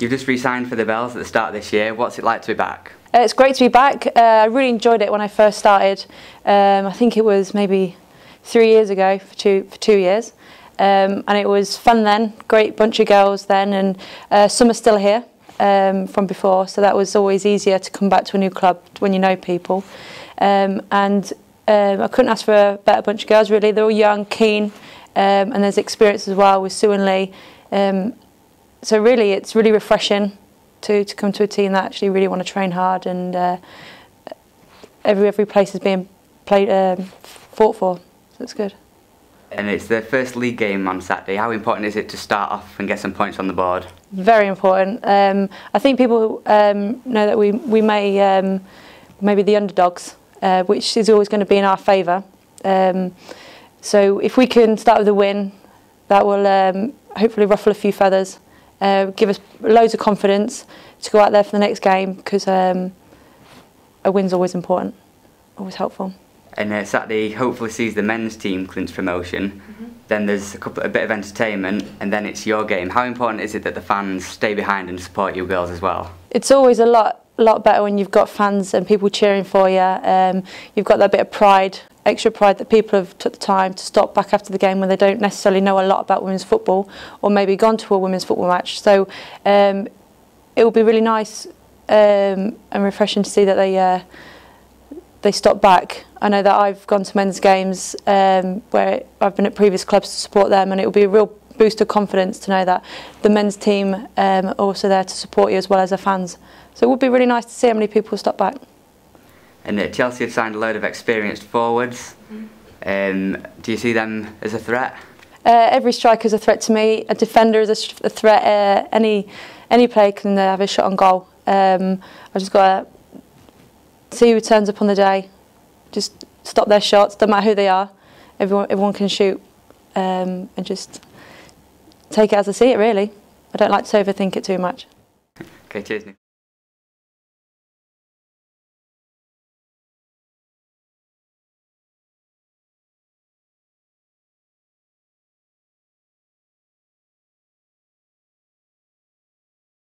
You've just re-signed for the Bells at the start of this year. What's it like to be back? It's great to be back. I really enjoyed it when I first started. I think it was maybe 3 years ago for two years. And it was fun then, great bunch of girls then, and some are still here from before, so that was always easier to come back to a new club when you know people. I couldn't ask for a better bunch of girls really. They're all young, keen, and there's experience as well with Sue and Lee. So really it's really refreshing to come to a team that actually really want to train hard, and every place is being played, fought for, so it's good. And it's the first league game on Saturday. How important is it to start off and get some points on the board? Very important. I think people know that we may be the underdogs, which is always going to be in our favour. So if we can start with a win, that will hopefully ruffle a few feathers, give us loads of confidence to go out there for the next game, because a win's always important, always helpful. And Saturday hopefully sees the men's team clinch promotion. Mm-hmm. Then there's a bit of entertainment, and then it's your game. How important is it that the fans stay behind and support you girls as well? It's always a lot better when you've got fans and people cheering for you. You've got that bit of pride, extra pride, that people have took the time to stop back after the game when they don't necessarily know a lot about women's football, or maybe gone to a women's football match. So it will be really nice and refreshing to see that they stop back. I know that I've gone to men's games where I've been at previous clubs to support them, and it will be a real boost of confidence to know that the men's team are also there to support you as well as their fans. So it would be really nice to see how many people stop back. And Chelsea have signed a load of experienced forwards. Do you see them as a threat? Every striker is a threat to me. A defender is a threat. Any player can have a shot on goal. I've just got to see who turns up on the day, just stop their shots, don't matter who they are, everyone can shoot, and just take it as I see it really. I don't like to overthink it too much. Okay, cheers.